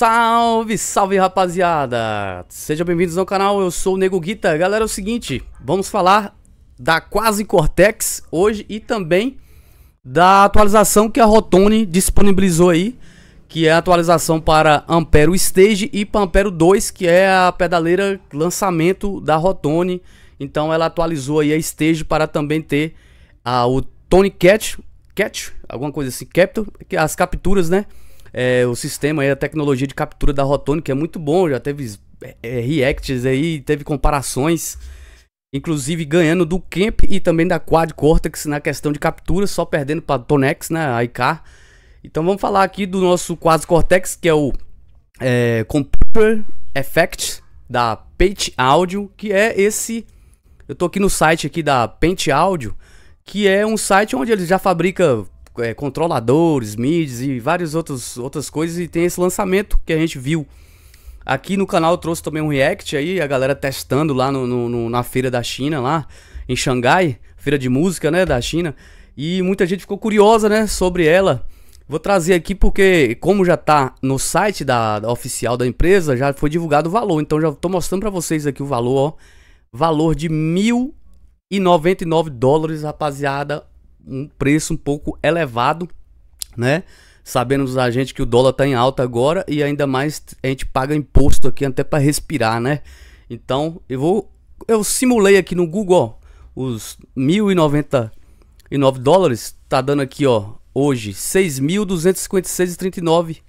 Salve, salve rapaziada! Sejam bem-vindos ao canal, eu sou o Nego Guitar. Galera, é o seguinte, vamos falar da Quase Cortex hoje e também da atualização que a Rotone disponibilizou aí, que é a atualização para Ampero Stage e para Ampero 2, que é a pedaleira lançamento da Rotone. Então ela atualizou aí a Stage para também ter o Tone Catch, alguma coisa assim, as capturas, né? O sistema aí, a tecnologia de captura da Rotone, que é muito bom, já teve reacts aí, teve comparações, inclusive ganhando do Kemp e também da Quad Cortex na questão de captura, só perdendo para Tonex, né, a IK. Então vamos falar aqui do nosso Quase Cortex, que é o Computer Effects da Paint Audio, que é esse. Eu tô aqui no site aqui da Paint Audio, que é um site onde eles já fabricam controladores, midis e várias outras coisas, e tem esse lançamento que a gente viu aqui no canal. Eu trouxe também um react aí, a galera testando lá na feira da China, lá em Xangai, feira de música, né, da China, e muita gente ficou curiosa, né, sobre ela. Vou trazer aqui porque, como já tá no site da oficial da empresa, já foi divulgado o valor, então já tô mostrando pra vocês aqui o valor, ó, valor de $1.099, rapaziada. Um preço um pouco elevado, né? Sabemos a gente que o dólar tá em alta agora, e ainda mais a gente paga imposto aqui até para respirar, né? Então eu simulei aqui no Google, ó, os $1.099, tá dando aqui, ó, hoje 6.256,39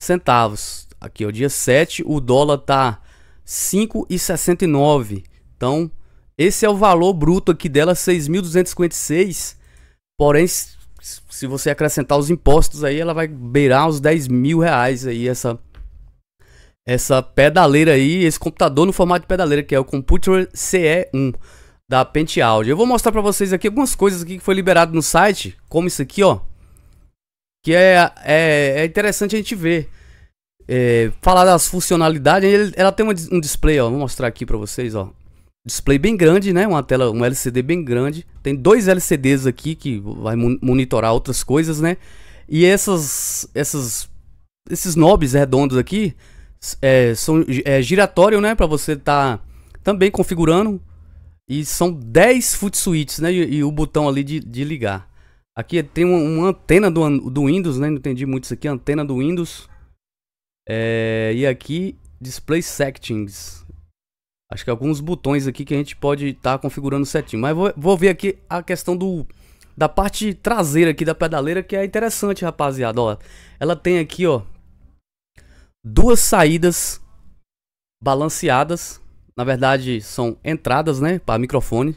centavos. Aqui, ó, dia 7, o dólar tá 5,69. Então esse é o valor bruto aqui dela, 6.256. Porém, se você acrescentar os impostos aí, ela vai beirar os R$10 mil aí, essa pedaleira aí, esse computador no formato de pedaleira, que é o Computer CE1 da Penti Audio. Eu vou mostrar pra vocês aqui algumas coisas aqui que foi liberado no site, como isso aqui, ó, que é interessante a gente ver, falar das funcionalidades. Ela tem um display, ó, vou mostrar aqui pra vocês, ó. Display bem grande, né? Uma tela, um LCD bem grande. Tem dois LCDs aqui que vai monitorar outras coisas, né? E esses knobs redondos aqui são giratório, né? Para você tá também configurando. E são 10 foot switches, né? E o botão ali de ligar. Aqui tem uma antena do Windows, né? Não entendi muito isso aqui. Antena do Windows. E aqui Display Settings. Acho que alguns botões aqui que a gente pode estar configurando certinho. Mas vou ver aqui a questão da parte traseira aqui da pedaleira, que é interessante, rapaziada. Ó, ela tem aqui, ó, duas saídas balanceadas. Na verdade, são entradas, né, para microfone.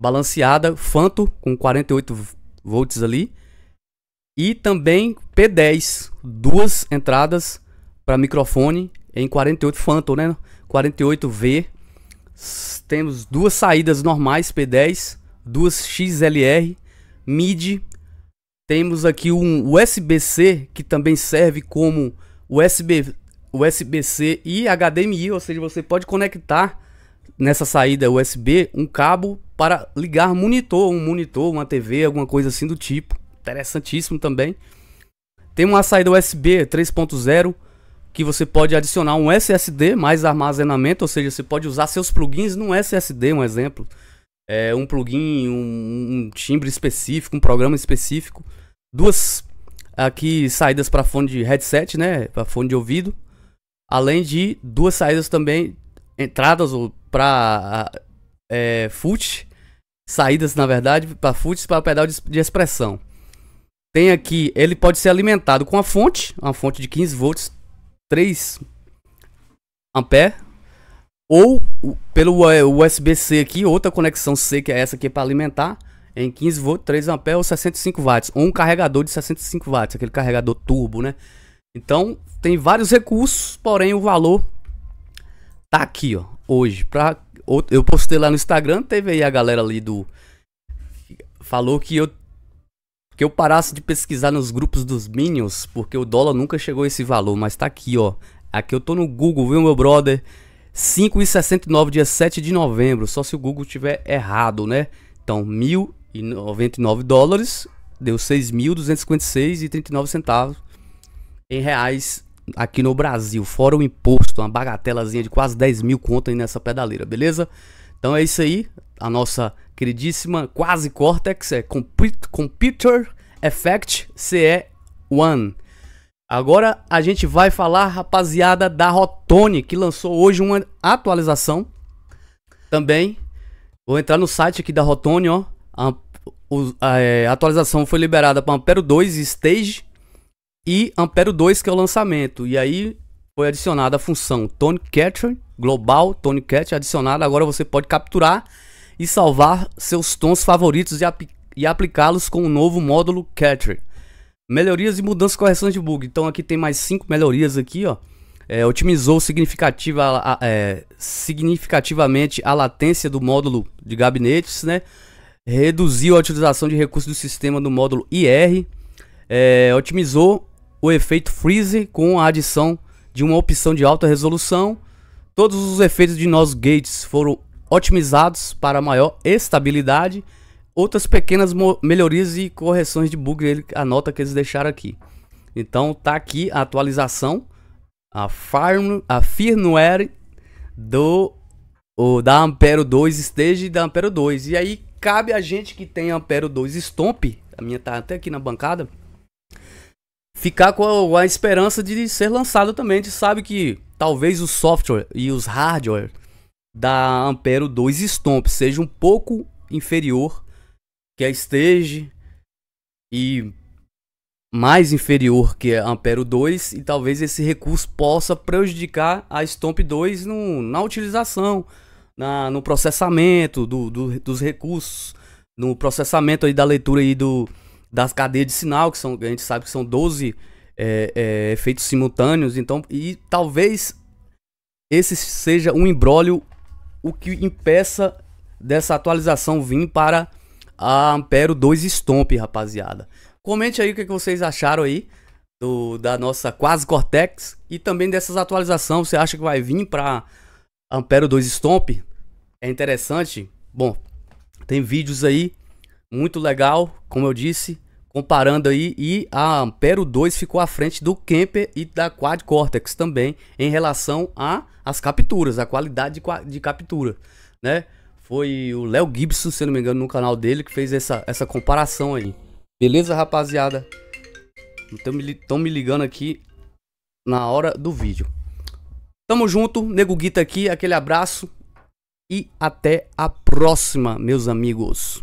Balanceada, Phantom, com 48 volts ali. E também P10, duas entradas para microfone em 48 Phantom, né? 48V. Temos duas saídas normais P10, duas XLR, MIDI. Temos aqui um USB-C, que também serve como USB-C e HDMI, ou seja, você pode conectar nessa saída USB um cabo para ligar um monitor, uma TV, alguma coisa assim do tipo. Interessantíssimo também. Tem uma saída USB 3.0 que você pode adicionar um SSD mais armazenamento, ou seja, você pode usar seus plugins num SSD, um exemplo. Um plugin, um timbre específico, um programa específico. Duas aqui saídas para fone de headset, né, para fone de ouvido. Além de duas saídas também, entradas para foot, saídas na verdade para foot, para pedal de expressão. Tem aqui, ele pode ser alimentado com uma fonte de 15 volts, 3 ampere, ou pelo USB-C aqui, outra conexão C, que é essa aqui para alimentar, em 15 volts, 3 ampere ou 65 watts, ou um carregador de 65 watts, aquele carregador turbo, né? Então, tem vários recursos, porém o valor tá aqui, ó, hoje. Eu postei lá no Instagram, teve aí a galera ali falou que eu parasse de pesquisar nos grupos dos Minions, porque o dólar nunca chegou a esse valor, mas tá aqui, ó. Aqui eu tô no Google, viu, meu brother? 5,69, dia 7 de novembro, só se o Google tiver errado, né? Então, $1.099 deu 6.256,39 centavos. Em reais aqui no Brasil, fora o imposto, uma bagatelazinha de quase 10 mil conto aí nessa pedaleira, beleza? Então é isso aí, a nossa queridíssima Quase Cortex, é Computer Effects CE1. Agora a gente vai falar, rapaziada, da Rotone, que lançou hoje uma atualização também. Vou entrar no site aqui da Rotone, ó. A atualização foi liberada para Ampero 2 Stage e Ampero 2, que é o lançamento. E aí foi adicionada a função Tone Catch, Global Tone Catch adicionada. Agora você pode capturar e salvar seus tons favoritos e aplicá-los com o novo módulo Catcher. Melhorias e mudanças, correções de bug. Então aqui tem mais 5 melhorias aqui, ó. Otimizou significativamente a latência do módulo de gabinetes, né? Reduziu a utilização de recursos do sistema do módulo IR. Otimizou o efeito freeze com a adição de uma opção de alta resolução. Todos os efeitos de nós gates foram otimizados para maior estabilidade. Outras pequenas melhorias e correções de bug, ele anota que eles deixaram aqui. Então tá aqui a atualização, a firmware da Ampero 2 Stage e da Ampero 2. E aí cabe a gente que tem Ampero 2 Stomp, a minha tá até aqui na bancada, ficar com a esperança de ser lançado também. A gente sabe que talvez o software e os hardware da Ampero 2 Stomp seja um pouco inferior que a Stage e mais inferior que a Ampero 2, e talvez esse recurso possa prejudicar a Stomp 2 na utilização, no processamento dos recursos, no processamento aí da leitura aí das cadeias de sinal, que são, a gente sabe que são 12 efeitos simultâneos. Então, e talvez esse seja um imbróglio, o que impeça dessa atualização vir para a Ampero 2 Stomp, rapaziada. Comente aí o que vocês acharam aí da nossa Quase Cortex e também dessas atualizações. Você acha que vai vir para Ampero 2 Stomp? É interessante? Bom, tem vídeos aí muito legal, como eu disse, comparando aí, e a Ampero 2 ficou à frente do Kemp e da Quad Cortex também em relação às capturas, a qualidade de captura, né? Foi o Léo Gibson, se não me engano, no canal dele, que fez essa comparação aí. Beleza, rapaziada? Estão me ligando aqui na hora do vídeo. Tamo junto, Nego Guitar aqui, aquele abraço. E até a próxima, meus amigos.